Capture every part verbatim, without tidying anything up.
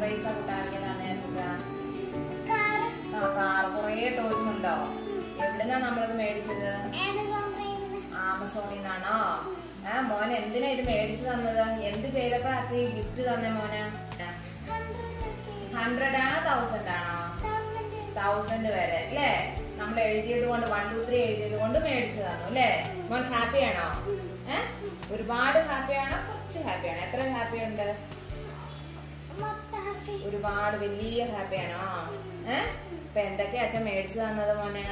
Surprise കൂട്ടാണെങ്കിൽ തന്നെ car കുറേ toys ഉണ്ടോ? എവിടുന്നാ നമ്മളിത് മേടിച്ചത്? ആമസോണിൽ നിന്നാണോ? ആ മോനെ എന്തിനാ ഇത് മേടിച്ചു തന്നത്? എന്ത് ചെയ്തപ്പോ അച്ഛൻ ഗിഫ്റ്റ് തന്നെ മോന്? ഹൺഡ്രഡ് ആണോ തൗസൻഡ് ആണോ? തൗസൻഡ് വരെ അല്ലേ? നമ്മൾ എഴുതിയത് കൊണ്ട് വൺ ടു ത്രീ എഴുതിയത് കൊണ്ട് മേടിച്ചു തന്നു അല്ലേ? മോൻ ഹാപ്പി ആണോ? ഏഹ് ഒരുപാട് ഹാപ്പി ആണോ? കുറച്ച് ഹാപ്പി ആണോ? എത്ര ഹാപ്പി ഉണ്ട്? ഒരുപാട് വലിയ ഹാപ്പി ആണോ? ഏഹ് ഇപ്പൊ എന്തൊക്കെയാ അച്ഛൻ മേടിച്ചു തന്നത് മോനെ?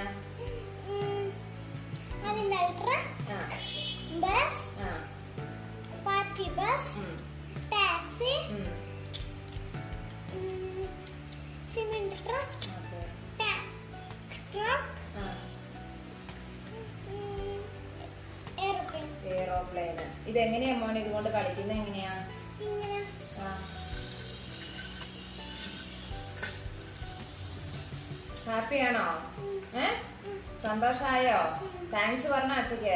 എയറോപ്ലെയിൻ. ഇത് എങ്ങനെയാ മോനെ ഇതുകൊണ്ട് കളിക്കുന്നത്? എങ്ങനെയാ? ഹാപ്പിയാണോ? ഏഹ് സന്തോഷായോ? താങ്ക്സ് പറഞ്ഞോ അച്ഛക്ക്?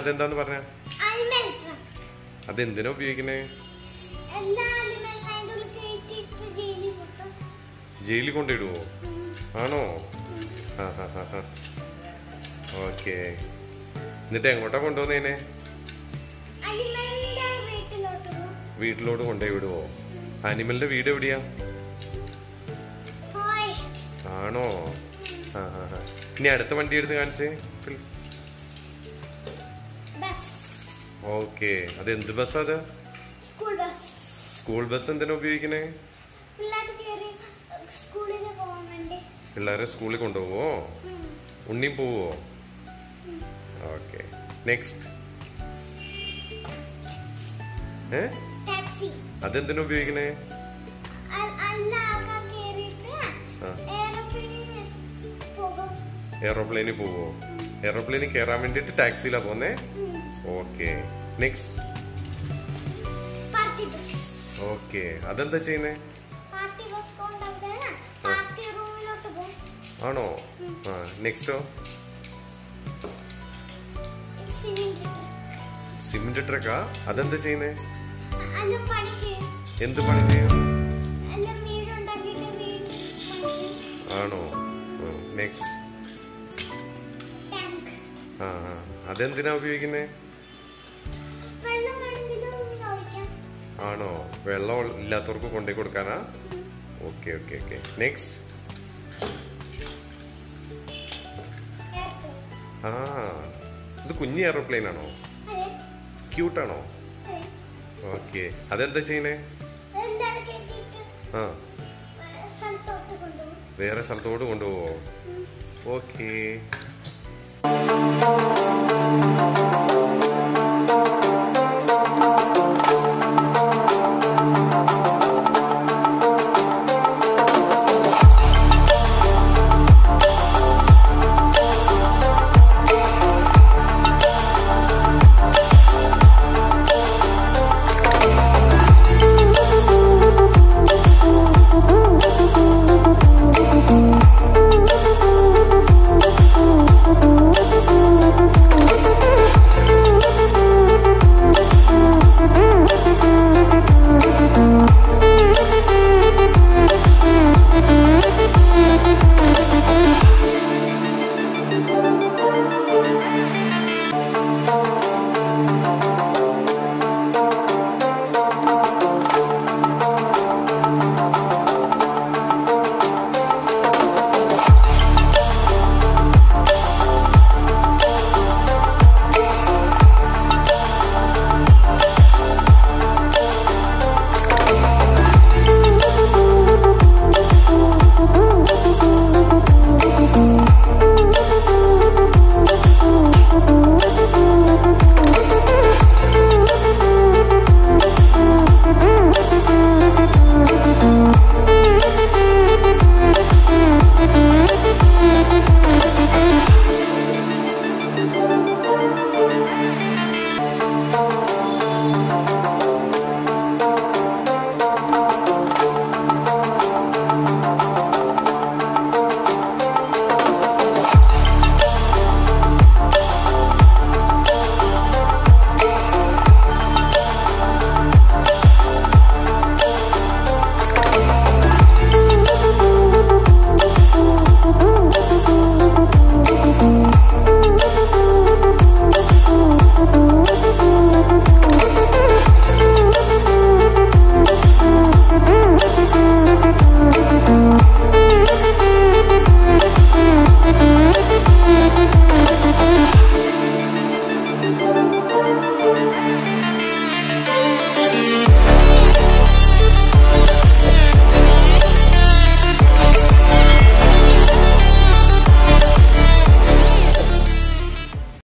അതെന്താന്ന് പറഞ്ഞ? അതെന്തിനാ ഉപയോഗിക്കണേ? ജയിലിൽ കൊണ്ടിടുവോ? ആണോ? ഓക്കെ. എന്നിട്ട് എങ്ങോട്ടാ കൊണ്ടുപോകുന്നതിനെ? വീട്ടിലോട്ട് കൊണ്ടുപോയി വിടുവോ? അനിമലിന്റെ വീട് എവിടെയാ? ആണോ? ആ ഹാ ഹാ. ഇനി അടുത്ത വണ്ടി എടുത്ത് കാണിച്ചേ. ഓക്കെ. അത് എന്ത് ബസ്സാ? അത് സ്കൂൾ ബസ്. എന്തിനാ ഉപയോഗിക്കണേ? പിള്ളേരെ സ്കൂളിൽ കൊണ്ടുപോവോ? ഉണ്ണി പോവോ? ഓക്കെ. നെക്സ്റ്റ്. ഏ അതെന്തിനാ ഉപയോഗിക്കണേ? എയറോപ്ലെയിനിൽ പോവോ? എയറോപ്ലെയിനിൽ കയറാൻ വേണ്ടിട്ട് ടാക്സിയിലാ പോന്നേ? ഓക്കെ. നെക്സ്റ്റ്. ഓക്കെ. അതെന്താ ചെയ്യുന്നേ? ആണോ? ആ. നെക്സ്റ്റോ? സിമെന്റ് ട്രക്കാ? അതെന്താ ചെയ്യുന്നേ? എന്ത് പണി ചെയ്യും? ആണോ? നെക്സ്റ്റ്. ആ ആ. അതെന്തിനാ ഉപയോഗിക്കുന്നേ? ആണോ? വെള്ളം ഇല്ലാത്തവർക്ക് കൊണ്ടു കൊടുക്കാനാ? Okay okay okay. നെക്സ്റ്റ്. ആ ഇത് കുഞ്ഞി എയർപ്ലെയിൻ ആണോ? ക്യൂട്ടാണോ? ഓക്കെ. അതെന്താ ചെയ്യണേ? ആ വേറെ സ്ഥലത്തോട്ട് കൊണ്ടുപോവോ? ഓക്കെ.